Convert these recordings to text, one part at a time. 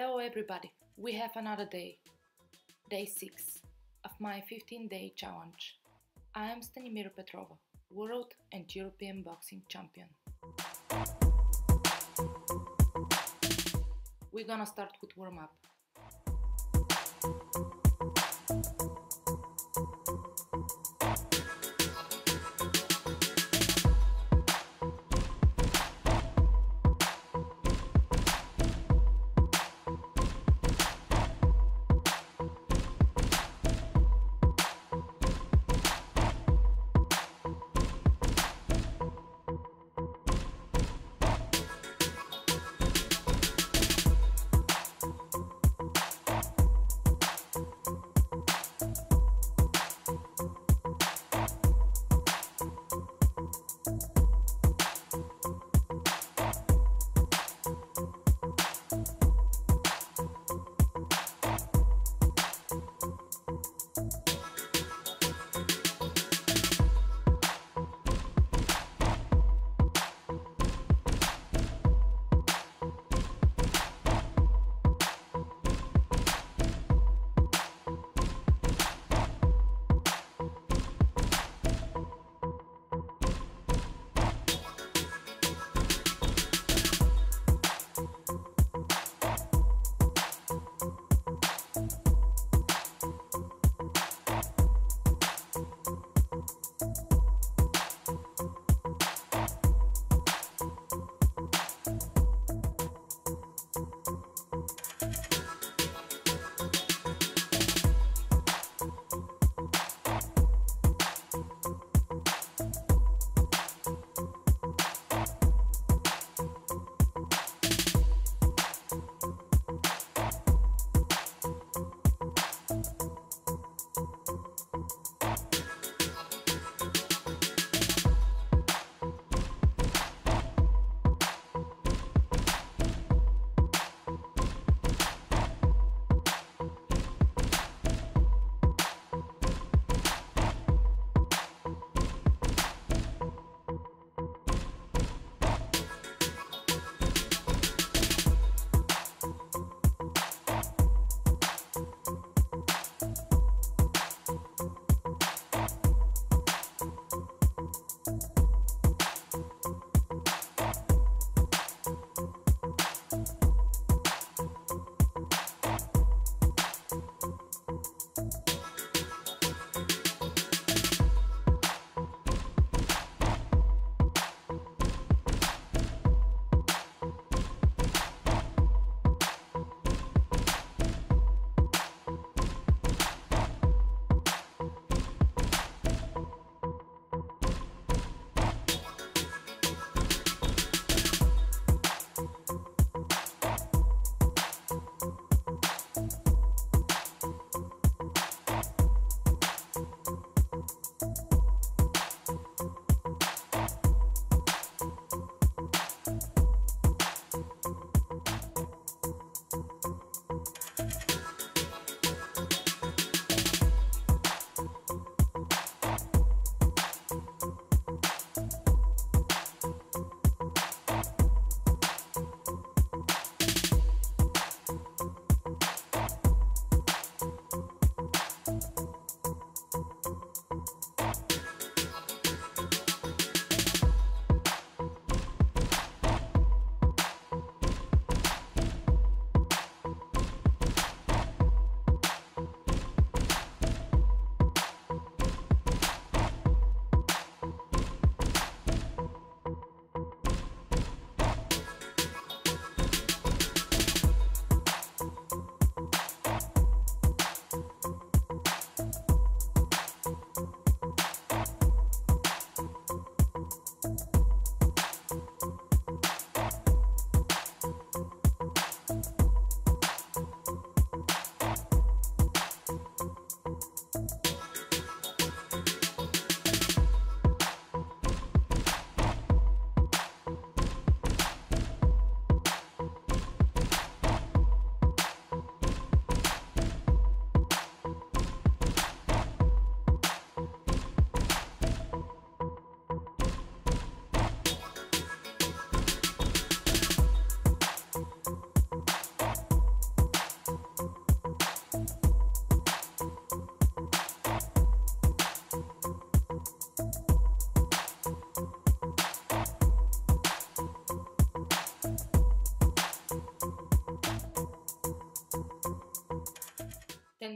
Hello everybody, we have another day, day 6 of my 15-day challenge. I am Stanimira Petrova, World and European Boxing Champion. We're gonna start with warm-up.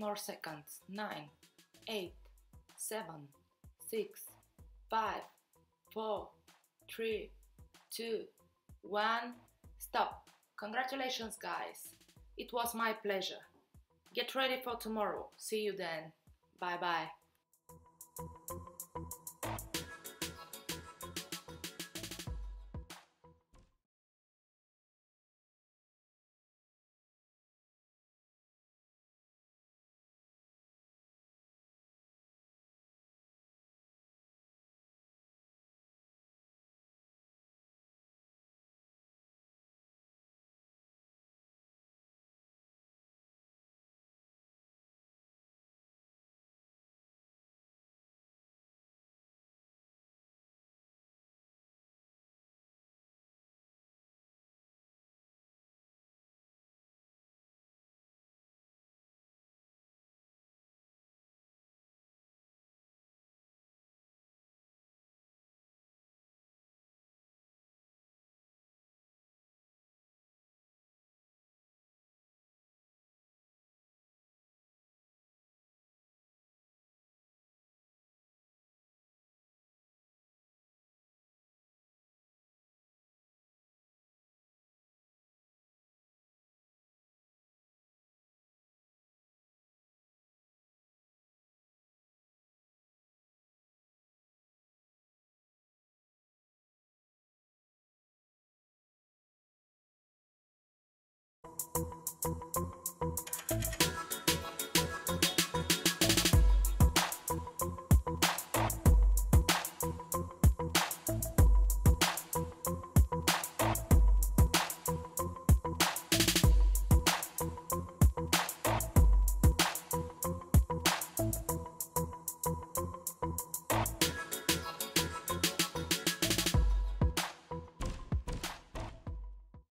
more seconds. 9, 8, 7, 6, 5, 4, 3, 2, 1. Stop. Congratulations, guys. It was my pleasure. Get ready for tomorrow. See you then. Bye bye.